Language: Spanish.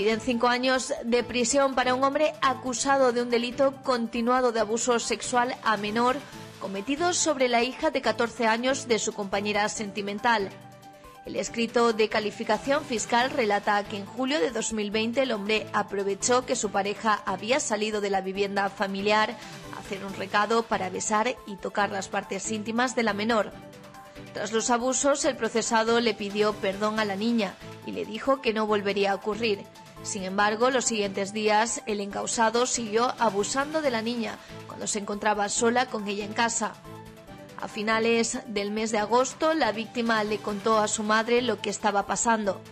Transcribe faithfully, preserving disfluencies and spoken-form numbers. Piden cinco años de prisión para un hombre acusado de un delito continuado de abuso sexual a menor cometido sobre la hija de catorce años de su compañera sentimental. El escrito de calificación fiscal relata que en julio de dos mil veinte el hombre aprovechó que su pareja había salido de la vivienda familiar a hacer un recado para besar y tocar las partes íntimas de la menor. Tras los abusos, el procesado le pidió perdón a la niña y le dijo que no volvería a ocurrir. Sin embargo, los siguientes días el encausado siguió abusando de la niña cuando se encontraba sola con ella en casa. A finales del mes de agosto, la víctima le contó a su madre lo que estaba pasando.